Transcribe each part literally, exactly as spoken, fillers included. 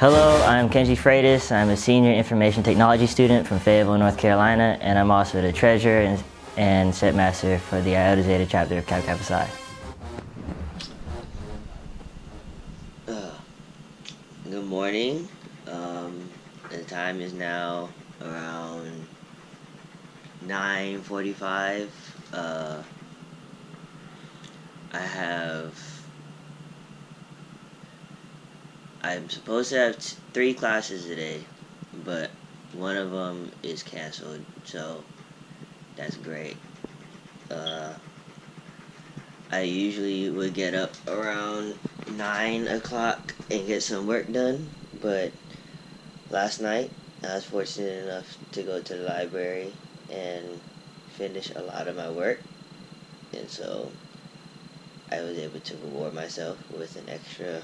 Hello, I'm Kenji Freitas. I'm a senior information technology student from Fayetteville, North Carolina, and I'm also the treasurer and, and set master for the IOTA Zeta chapter of Kappa Kappa Psi. Uh, good morning. Um, the time is now around nine forty-five. Uh, I have I'm supposed to have t three classes today, but one of them is canceled, so that's great. Uh, I usually would get up around nine o'clock and get some work done, but last night I was fortunate enough to go to the library and finish a lot of my work, and so I was able to reward myself with an extra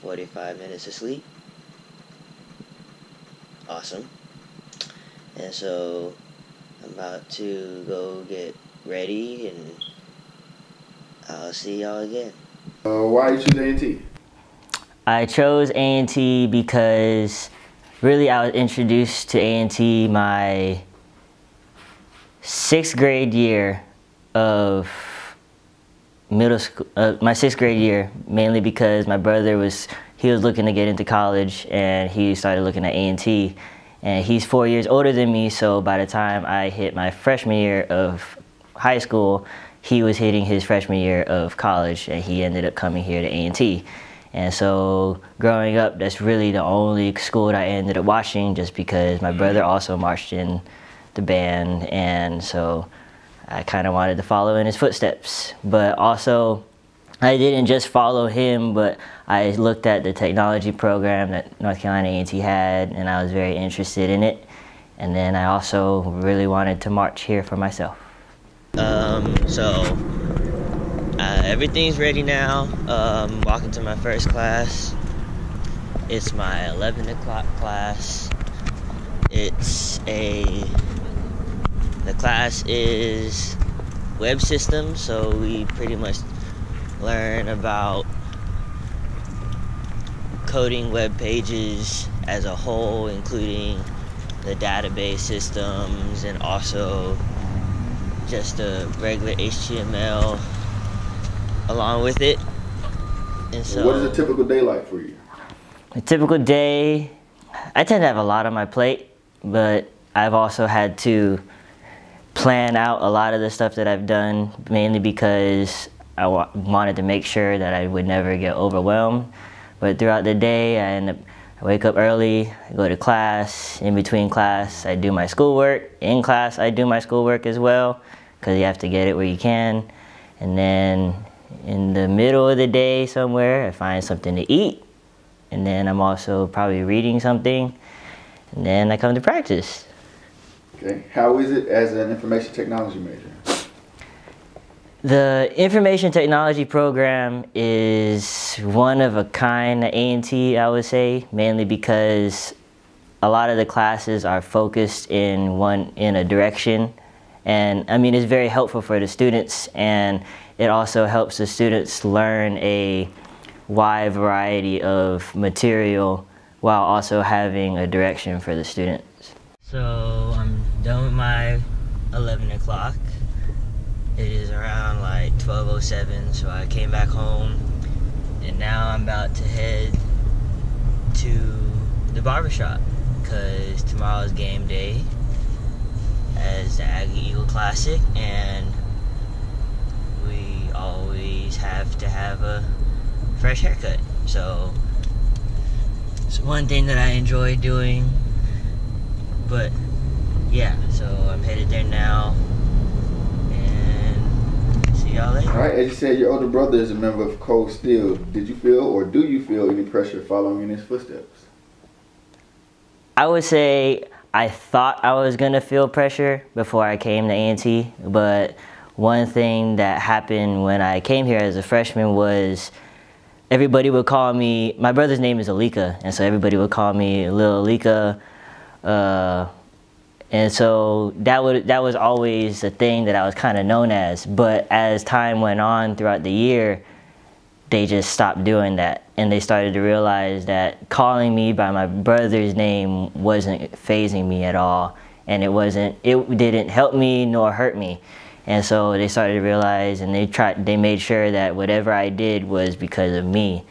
forty-five minutes of sleep. Awesome. And so I'm about to go get ready, and I'll see y'all again. Uh, why you choose A and T? I chose A and T because really I was introduced to A and T my sixth grade year of middle school, uh, my sixth grade year, mainly because my brother was, he was looking to get into college, and he started looking at A and T, and he's four years older than me, so by the time I hit my freshman year of high school, he was hitting his freshman year of college, and he ended up coming here to A and T. And so growing up, that's really the only school that I ended up watching, just because my brother also marched in the band, and so I kind of wanted to follow in his footsteps. But also, I didn't just follow him, but I looked at the technology program that North Carolina A and T had, and I was very interested in it. And then I also really wanted to march here for myself. Um, so, uh, everything's ready now. Um, walking to my first class. It's my eleven o'clock class. It's a The class is web systems, so we pretty much learn about coding web pages as a whole, including the database systems and also just the regular H T M L along with it. And so, what is a typical day like for you? A typical day, I tend to have a lot on my plate, but I've also had to plan out a lot of the stuff that I've done, mainly because I wa wanted to make sure that I would never get overwhelmed. But throughout the day, I end up, I wake up early, I go to class. In between class, I do my schoolwork. In class, I do my schoolwork as well, because you have to get it where you can. And then in the middle of the day somewhere, I find something to eat. And then I'm also probably reading something. And then I come to practice. Okay. How is it as an information technology major? The information technology program is one of a kind at A and T, I would say, mainly because a lot of the classes are focused in one in a direction, and I mean it's very helpful for the students, and it also helps the students learn a wide variety of material while also having a direction for the students. So I'm done with my eleven o'clock. It is around like twelve oh seven, so I came back home, and now I'm about to head to the barbershop because tomorrow's game day as the Aggie Eagle Classic, and we always have to have a fresh haircut. So it's one thing that I enjoy doing. But yeah, so I'm headed there now, and see y'all later. All right, as you said, your older brother is a member of Cold Steel. Did you feel, or do you feel, any pressure following in his footsteps? I would say I thought I was gonna feel pressure before I came to A and T, but one thing that happened when I came here as a freshman was everybody would call me, my brother's name is Alika, and so everybody would call me Lil Alika. Uh, and so that would that was always the thing that I was kind of known as. But as time went on throughout the year, they just stopped doing that, and they started to realize that calling me by my brother's name wasn't phasing me at all, and it wasn't, it didn't help me nor hurt me. And so they started to realize, and they tried, they made sure that whatever I did was because of me.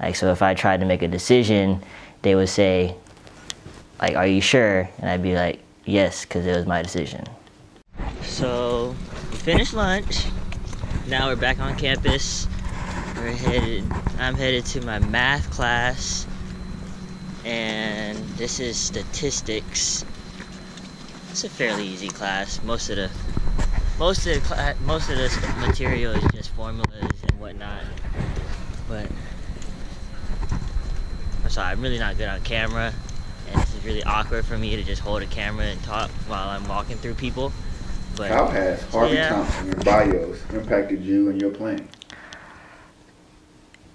Like, so if I tried to make a decision, they would say, like, "Are you sure?" And I'd be like, "Yes," because it was my decision. So we finished lunch. Now we're back on campus. We're headed, I'm headed to my math class, and this is statistics. It's a fairly easy class. Most of the most of the most of the material is just formulas and whatnot. But I'm sorry, I'm really not good on camera, and it's really awkward for me to just hold a camera and talk while I'm walking through people. But how has Harvey yeah. Thompson and bios impacted you and your plan?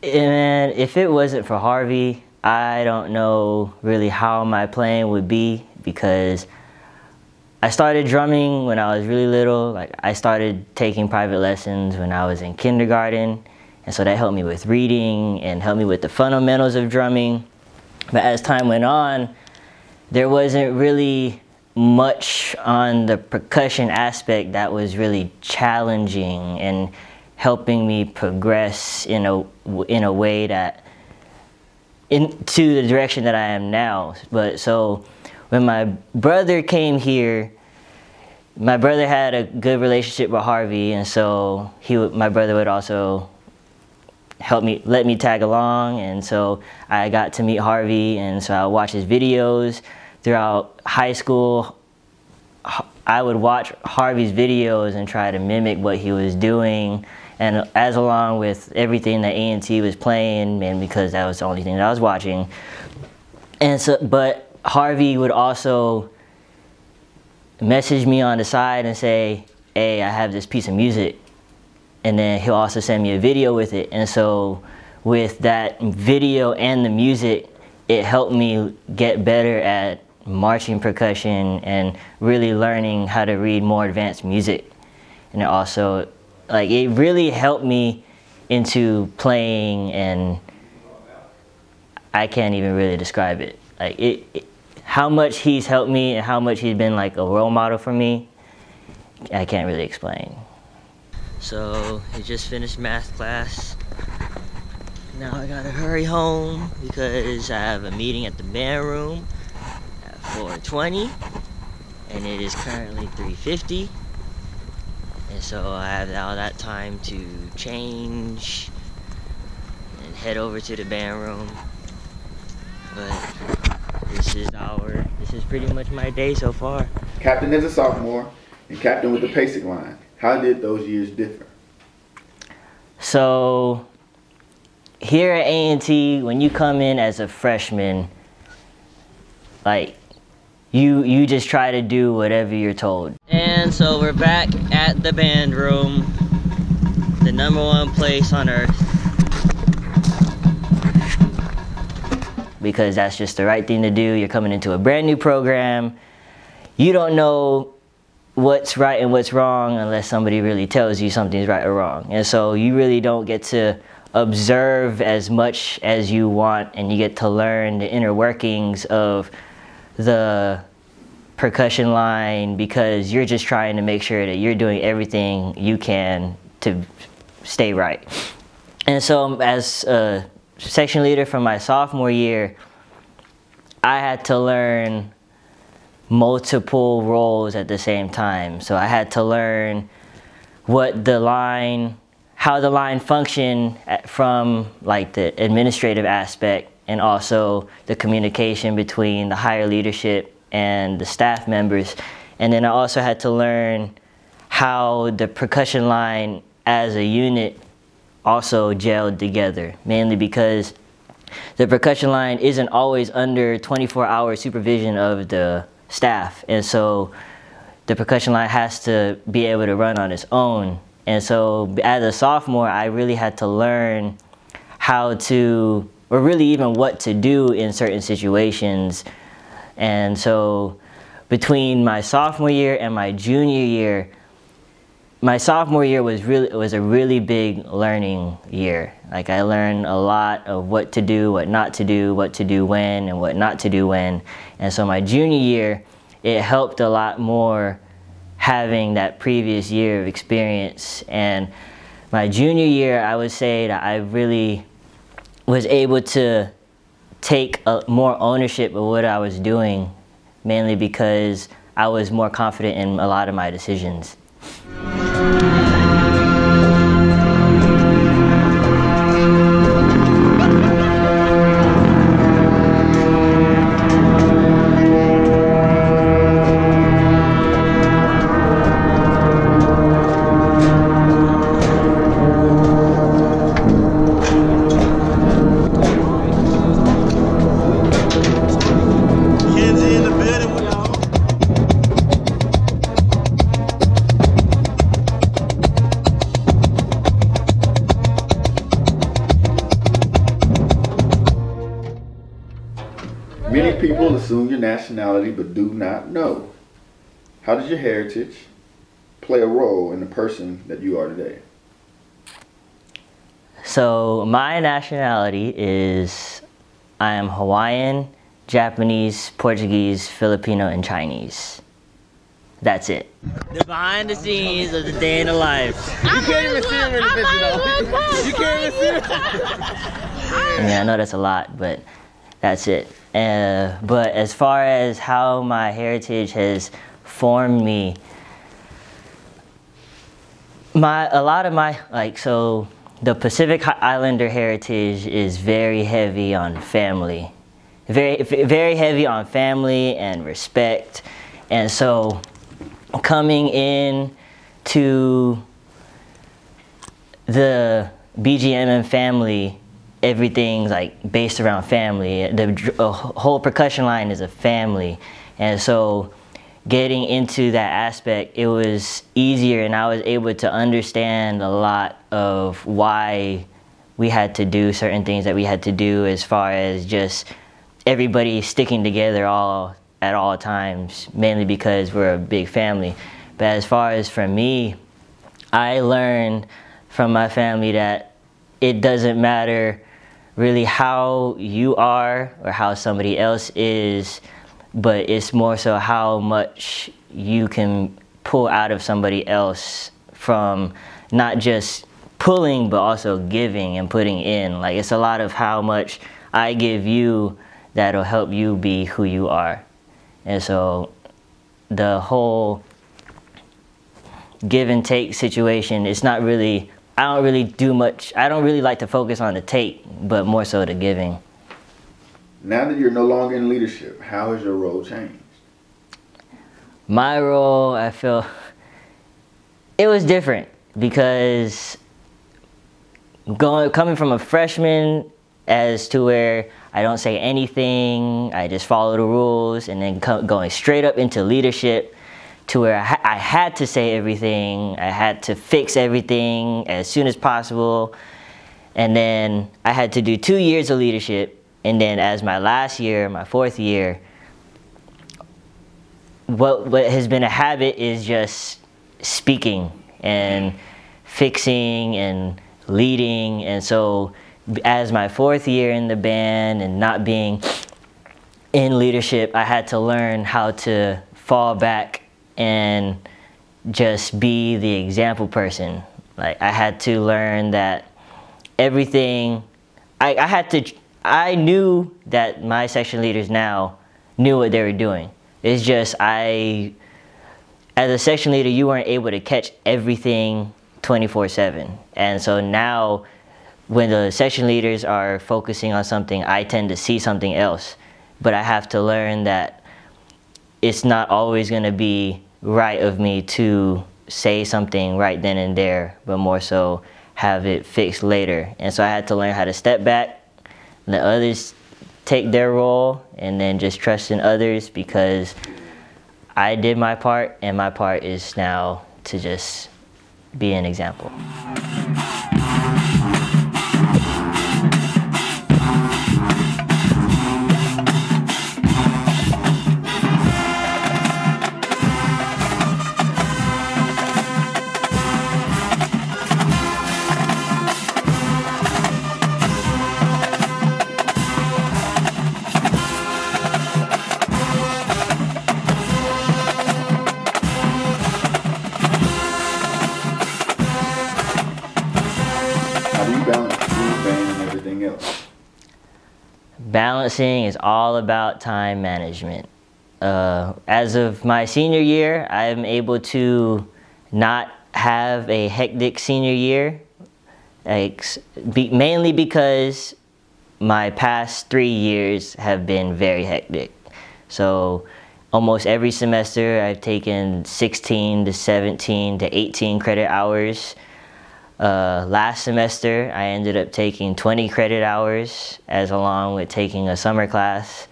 And if it wasn't for Harvey, I don't know really how my playing would be, because I started drumming when I was really little. Like, I started taking private lessons when I was in kindergarten, and so that helped me with reading and helped me with the fundamentals of drumming. But as time went on, there wasn't really much on the percussion aspect that was really challenging and helping me progress in a in a way that into the direction that I am now. But so when my brother came here, my brother had a good relationship with Harvey, and so he would, my brother would also help me, let me tag along, and so I got to meet Harvey, and so I watched his videos throughout high school. I would watch Harvey's videos and try to mimic what he was doing. And as along with everything that A and T was playing, and because that was the only thing that I was watching. And so, but Harvey would also message me on the side and say, "Hey, I have this piece of music." And then he'll also send me a video with it. And so with that video and the music, it helped me get better at marching percussion and really learning how to read more advanced music. And it also, like, it really helped me into playing, and I can't even really describe it. Like, it, it how much he's helped me and how much he's been like a role model for me, I can't really explain. So he just finished math class. Now I gotta hurry home because I have a meeting at the band room at four twenty, and it is currently three fifty, and so I have all that time to change and head over to the band room. But this is our, this is pretty much my day so far. Captain is a sophomore and captain with the PASIC line. How did those years differ? So here at A and T, when you come in as a freshman, like, you you just try to do whatever you're told. And so we're back at the band room, the number one place on earth, because that's just the right thing to do. You're coming into a brand new program. You don't know what's right and what's wrong unless somebody really tells you something's right or wrong. And so you really don't get to observe as much as you want, and you get to learn the inner workings of the percussion line, because you're just trying to make sure that you're doing everything you can to stay right. And so as a section leader from my sophomore year, I had to learn multiple roles at the same time. So I had to learn what the line, how the line function from like the administrative aspect, and also the communication between the higher leadership and the staff members. And then I also had to learn how the percussion line as a unit also gelled together, mainly because the percussion line isn't always under twenty-four hour supervision of the staff. And so the percussion line has to be able to run on its own. And so as a sophomore, I really had to learn how to, or really even what to do in certain situations. And so between my sophomore year and my junior year, my sophomore year was really was a really big learning year. Like, I learned a lot of what to do, what not to do, what to do when, and what not to do when. And so my junior year, it helped a lot more having that previous year of experience. And my junior year, I would say that I really was able to take a, more ownership of what I was doing, mainly because I was more confident in a lot of my decisions. Many people assume your nationality but do not know. How does your heritage play a role in the person that you are today? So my nationality is, I am Hawaiian, Japanese, Portuguese, Filipino, and Chinese. That's it. The behind the scenes of the day in the life. You can't even see it in the picture though. You can't even see it. I mean, I know that's a lot, but that's it. Uh, but as far as how my heritage has formed me, my a lot of my, like, so the Pacific Islander heritage is very heavy on family, very very heavy on family and respect. And so coming in to the B G M M family, everything's like based around family. The uh, whole percussion line is a family. And so getting into that aspect, it was easier, and I was able to understand a lot of why we had to do certain things that we had to do, as far as just everybody sticking together all at all times, mainly because we're a big family. But as far as for me, I learned from my family that it doesn't matter really how you are or how somebody else is, but it's more so how much you can pull out of somebody else, from not just pulling but also giving and putting in. Like, it's a lot of how much I give you that'll help you be who you are. And so the whole give and take situation, it's not really, I don't really do much. I don't really like to focus on the take, but more so the giving. Now that you're no longer in leadership, how has your role changed? My role, I feel, it was different, because going, coming from a freshman as to where I don't say anything, I just follow the rules, and then co going straight up into leadership, to where I, ha I had to say everything, I had to fix everything as soon as possible. And then I had to do two years of leadership, and then as my last year, my fourth year, what, what has been a habit is just speaking and fixing and leading. And so as my fourth year in the band and not being in leadership, I had to learn how to fall back and just be the example person. Like, I had to learn that everything, I, I had to, I knew that my section leaders now knew what they were doing. It's just, I, as a section leader, you weren't able to catch everything twenty-four seven. And so now when the section leaders are focusing on something, I tend to see something else. But I have to learn that it's not always gonna be right of me to say something right then and there, but more so have it fixed later. And so I had to learn how to step back, let others take their role, and then just trust in others, because I did my part, and my part is now to just be an example. do you balance food, rain, and everything else? Balancing is all about time management. Uh, as of my senior year, I am able to not have a hectic senior year, like, be, mainly because my past three years have been very hectic. So almost every semester I've taken sixteen to seventeen to eighteen credit hours. Uh, last semester I ended up taking twenty credit hours, as along with taking a summer class.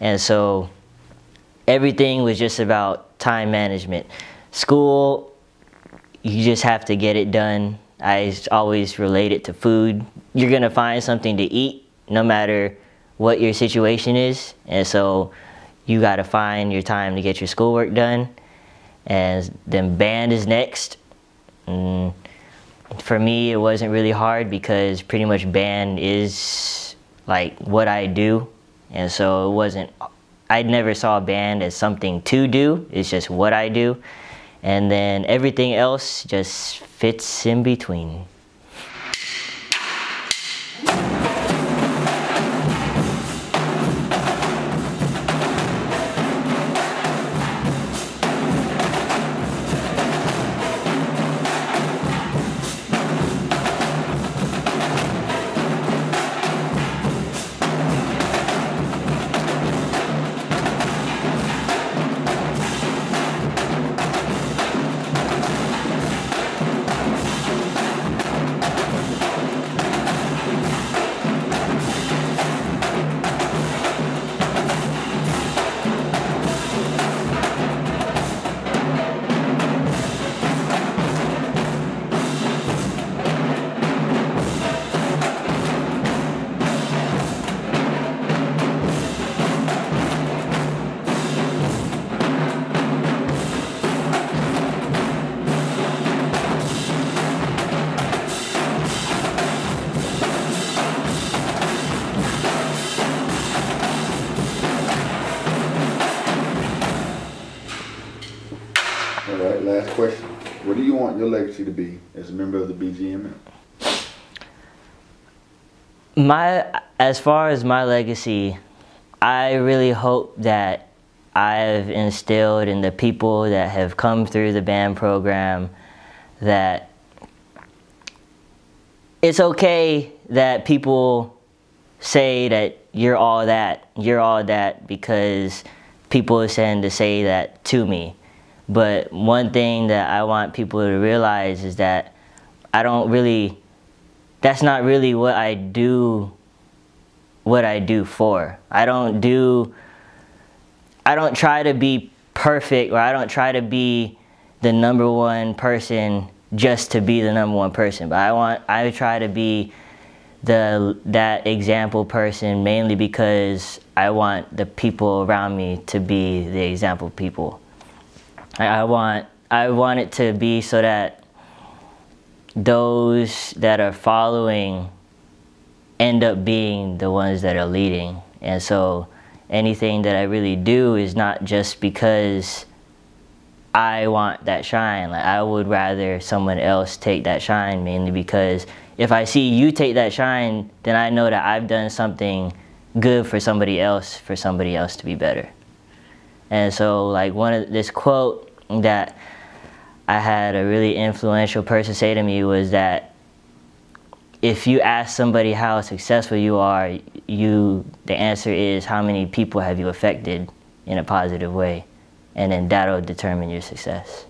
And so everything was just about time management. School, you just have to get it done. I always relate it to food. You're gonna find something to eat no matter what your situation is. And so you gotta find your time to get your schoolwork done. And then band is next. And for me, it wasn't really hard because pretty much band is like what I do. And so it wasn't, I never saw band as something to do. It's just what I do. And then everything else just fits in between. Last question. What do you want your legacy to be as a member of the B G M M? My, as far as my legacy, I really hope that I've instilled in the people that have come through the band program that it's okay that people say that you're all that, you're all that, because people tend to say that to me. But one thing that I want people to realize is that I don't really, that's not really what I do, what I do for. I don't do, I don't try to be perfect, or I don't try to be the number one person just to be the number one person. But I want, I try to be the, that example person, mainly because I want the people around me to be the example people. I want, I want it to be so that those that are following end up being the ones that are leading. And so anything that I really do is not just because I want that shine. Like, I would rather someone else take that shine, mainly because if I see you take that shine, then I know that I've done something good for somebody else, for somebody else to be better. And so, like, one of this quote that I had a really influential person say to me was that if you ask somebody how successful you are, you the answer is how many people have you affected in a positive way, and then that'll determine your success.